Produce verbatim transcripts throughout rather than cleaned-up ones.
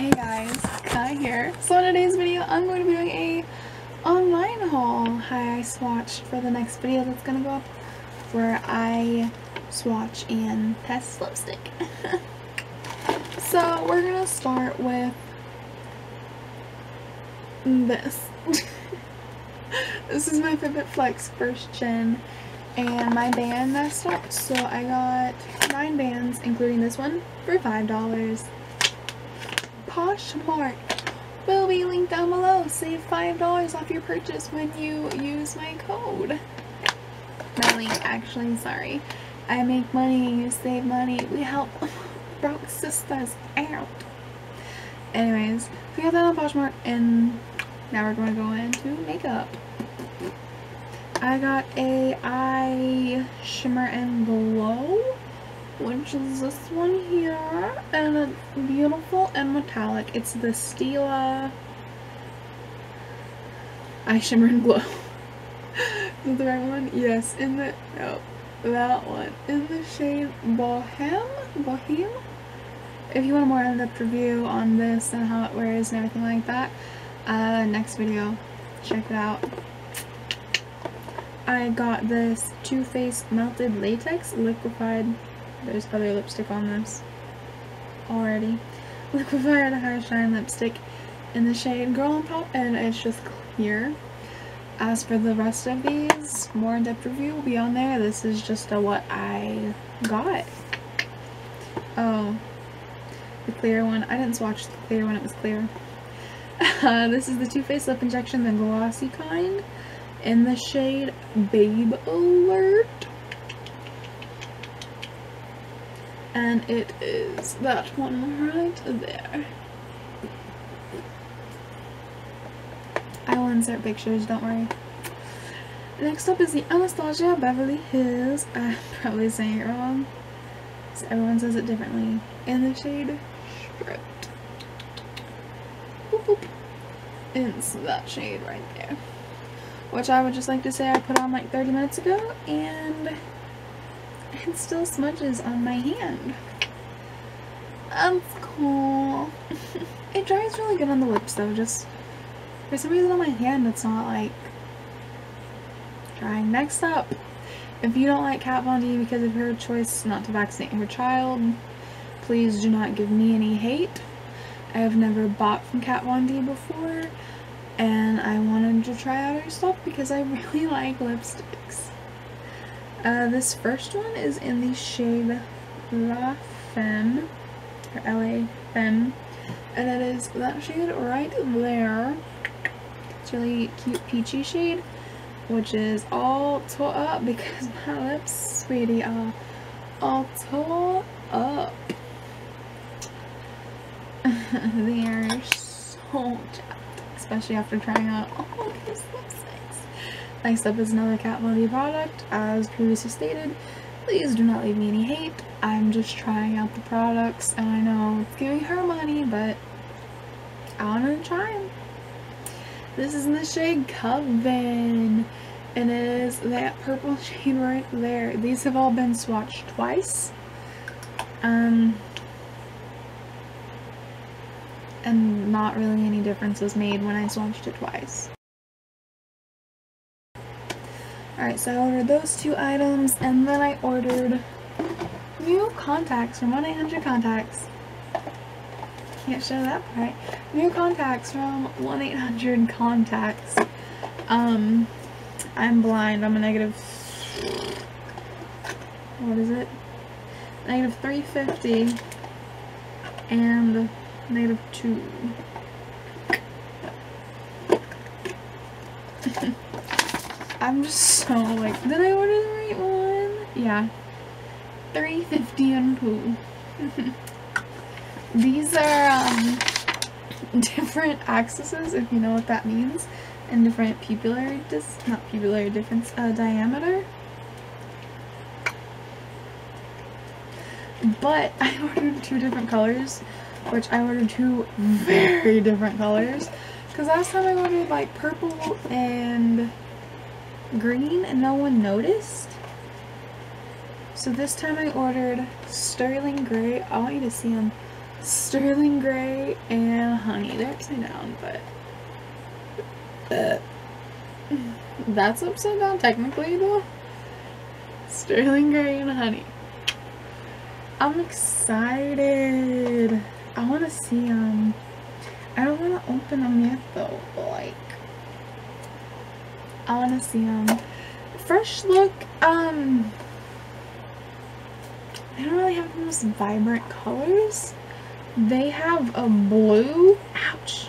Hey guys, Kai here. So in today's video, I'm going to be doing a online haul. Hi, I swatched for the next video that's going to go up, where I swatch and test lipstick. So we're going to start with this. This is my Fitbit Flex first gen and my band messed up, so I got nine bands, including this one, for five dollars. Poshmark will be linked down below. Save five dollars off your purchase when you use my code. My link, actually, sorry. I make money, you save money, we help broke sisters out. Anyways, we got that on Poshmark, and now we're going to go into makeup. I got a eye shimmer and glow, which is this one here, and it's beautiful and metallic. It's the Stila Eye Shimmer and Glow. Is that the right one? Yes, in the, no, that one, in the shade Bohem, Bohem. If you want a more in-depth review on this and how it wears and everything like that, uh, next video, check it out. I got this Too Faced Melted Latex Liquifier. There's probably lipstick on this already. Liquifier, the High Shine Lipstick in the shade Girl on Top, and it's just clear. As for the rest of these, more in-depth review will be on there. This is just a what I got. Oh, the clear one. I didn't swatch the clear one, it was clear. Uh, this is the Too Faced Lip Injection, the glossy kind, in the shade Babe Alert. And it is that one right there. I will insert pictures, don't worry. Next up is the Anastasia Beverly Hills. I'm probably saying it wrong, so everyone says it differently. In the shade Stripped. Boop, boop. It's that shade right there. Which I would just like to say I put on like thirty minutes ago, and it still smudges on my hand. That's cool. It dries really good on the lips though, just for some reason on my hand it's not like drying. Next up, if you don't like Kat Von D because of her choice not to vaccinate her child, please do not give me any hate. I have never bought from Kat Von D before, and I wanted to try out her stuff because I really like lipsticks. Uh, this first one is in the shade La Femme, or L A Femme, and it is that shade right there. It's really cute peachy shade, which is all tore up because my lips, sweetie, are all tore up. They are so jacked, especially after trying out all these lipsticks. Next up is another Kat Von D product. As previously stated, please do not leave me any hate. I'm just trying out the products, and I know it's giving her money, but I want to try them. This is in the shade Coven, and it is that purple shade right there. These have all been swatched twice. Um, and not really any difference was made when I swatched it twice. Alright, so I ordered those two items, and then I ordered new contacts from one eight hundred contacts. Can't show that part. New contacts from one eight hundred contacts. Um, I'm blind. I'm a negative... What is it? Negative three fifty and negative two. I'm just so like, did I order the right one? Yeah. three fifty and two. These are um, different axes, if you know what that means, and different pupillary dis not pupillary difference, uh, diameter. But I ordered two different colors, which I ordered two very different colors, because last time I ordered like purple and green and no one noticed. So this time I ordered sterling gray. I want you to see them. sterling gray and honey. They're upside down, but uh, that's upside down technically though. Sterling gray and honey. I'm excited. I want to see them. I don't want to open them yet though, but like I want to see them. Fresh Look, um they don't really have the most vibrant colors. They have a blue, ouch,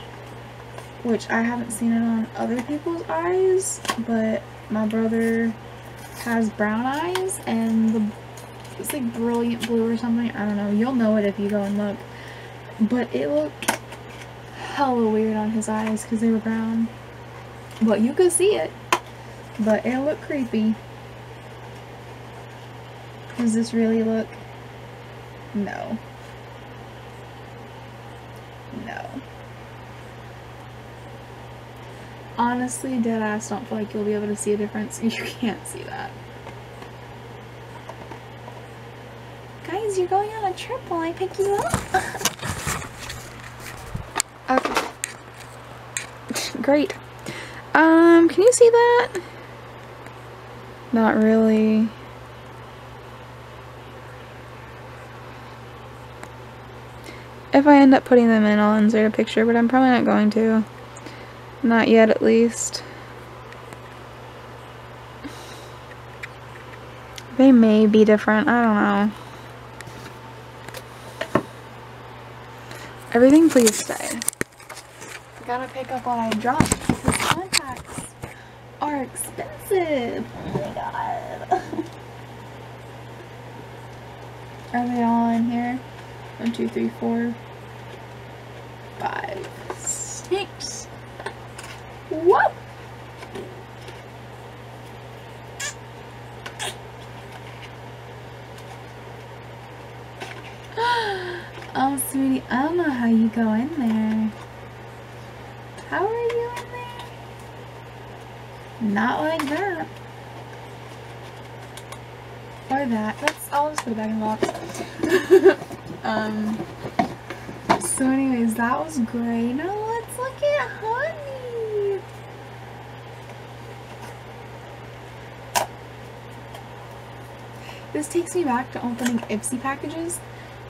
which I haven't seen it on other people's eyes, but my brother has brown eyes and the it's like brilliant blue or something. I don't know, you'll know it if you go and look, but it looked hella weird on his eyes because they were brown, but you could see it, but it looked creepy. Does this really look? No. No. Honestly, dead ass, don't feel like you'll be able to see a difference. You can't see that. Guys, you're going on a trip while I pick you up. Okay. Great. Um, can you see that? Not really. If I end up putting them in, I'll insert a picture, but I'm probably not going to. Not yet, at least. They may be different, I don't know. Everything, please stay. I gotta pick up what I dropped because contacts are expensive. Oh my god. Are they all in here? One, two, three, four, five, six. What? Oh, sweetie, I don't know how you go in there. How are you in there? Not like that. Or that. That's, I'll just put it back in the box. Um, so anyways, that was great. Now let's look at honey. This takes me back to opening Ipsy packages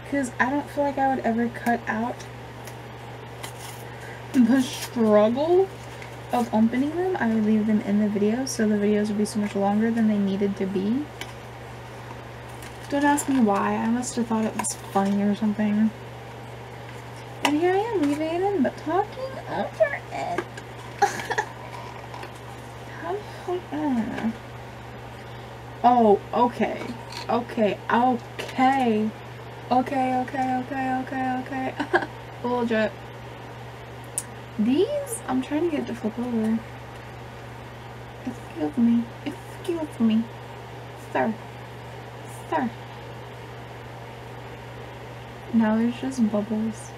because I don't feel like I would ever cut out the struggle of opening them. I would leave them in the video, so the videos would be so much longer than they needed to be. Don't ask me why, I must have thought it was funny or something. And here I am leaving it in, but talking over it. How do you, I don't know. Oh, okay. Okay, okay. Okay, okay, okay, okay, okay. Legit. These, I'm trying to get to flip over. Excuse me. Excuse me. Sir. Sir. Now there's just bubbles.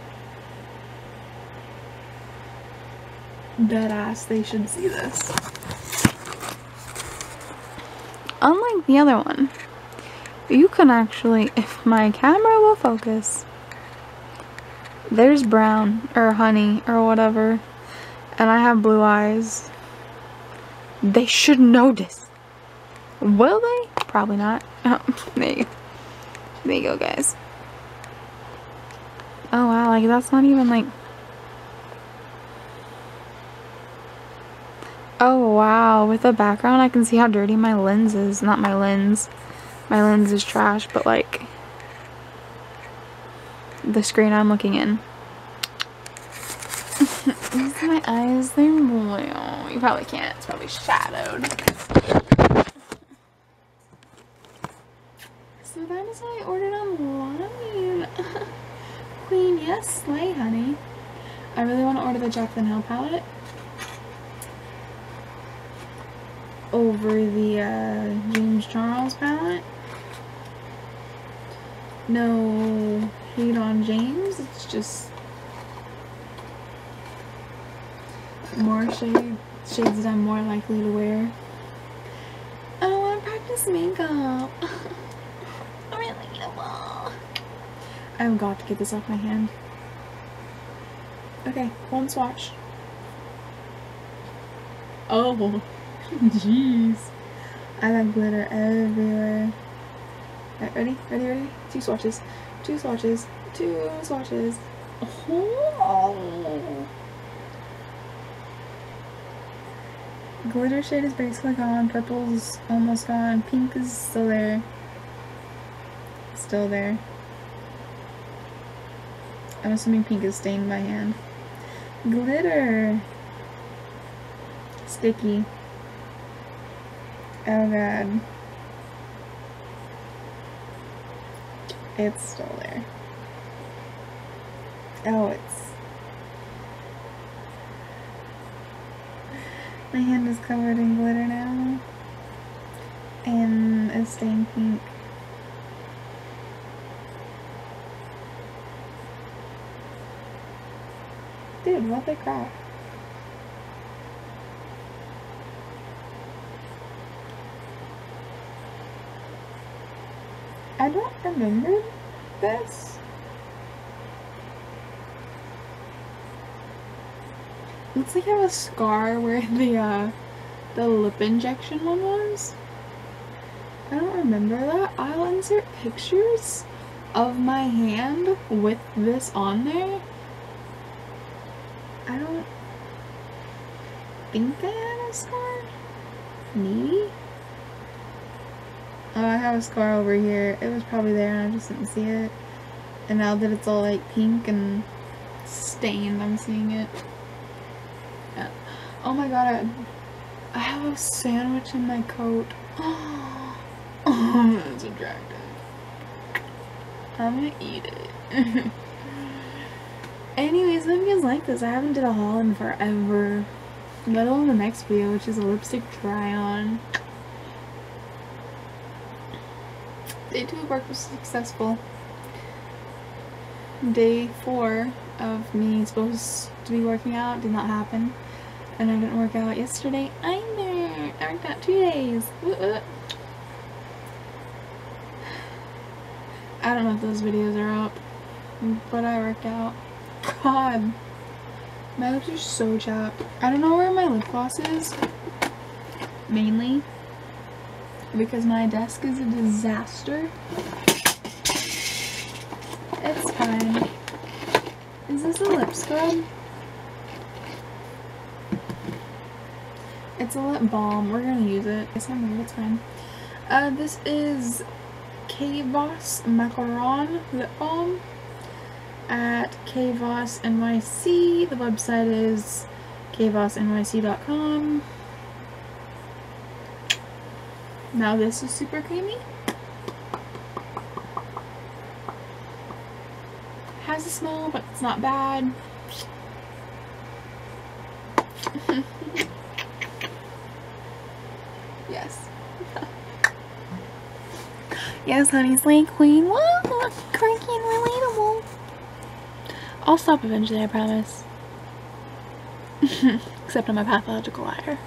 Deadass, they should see this. Unlike the other one, you can actually, if my camera will focus, there's brown or honey or whatever, and I have blue eyes. They should notice. Will they? Probably not. Oh, there you go. There you go, guys. Oh wow, like that's not even like... Oh wow, with the background I can see how dirty my lens is. Not my lens. My lens is trash, but like... the screen I'm looking in. These are my eyes, they're blue. You probably can't, it's probably shadowed. So that is what I ordered online. Queen, yes, slay, honey. I really want to order the Jaclyn Hill palette over the uh, James Charles palette. No hate on James, it's just more shade, shades that I'm more likely to wear. I don't want to practice makeup. I I'm going to have to get this off my hand. Okay, one swatch. Oh, jeez. I got glitter everywhere. Alright, ready? Ready, ready? Two swatches. Two swatches. Two swatches. Oh. Glitter shade is basically gone. Purple's almost gone. Pink is still there. Still there. I'm assuming pink is stained by hand. Glitter! Sticky. Oh god. It's still there. Oh, it's... My hand is covered in glitter now. And it's stained pink. Dude, what the crap? I don't remember this. Looks like I have a scar where the uh, the lip injection one was. I don't remember that. I'll insert pictures of my hand with this on there. I don't think I had a scar. Maybe? Oh, I have a scar over here. It was probably there and I just didn't see it. And now that it's all like pink and stained, I'm seeing it. Yeah. Oh my god, I have a sandwich in my coat. Oh, that's attractive. I'm gonna eat it. Anyways, if you guys like this, I haven't did a haul in forever. Let alone the next video, which is a lipstick try on. Day two of work was successful. Day four of me supposed to be working out did not happen. And I didn't work out yesterday either. I worked out two days. I don't know if those videos are up, but I worked out. God, my lips are so chapped. I don't know where my lip gloss is, mainly because my desk is a disaster. It's fine. Is this a lip scrub? It's a lip balm. We're gonna use it. I guess I'm weird. It's fine. Uh, this is kvoss Macaron lip balm. At kvoss N Y C. The website is k voss N Y C dot com. Now this is super creamy. Has a smell, but it's not bad. Yes. Yes, honey, slay queen. Woo! Cranky and relatable. I'll stop eventually, I promise. Except I'm a pathological liar.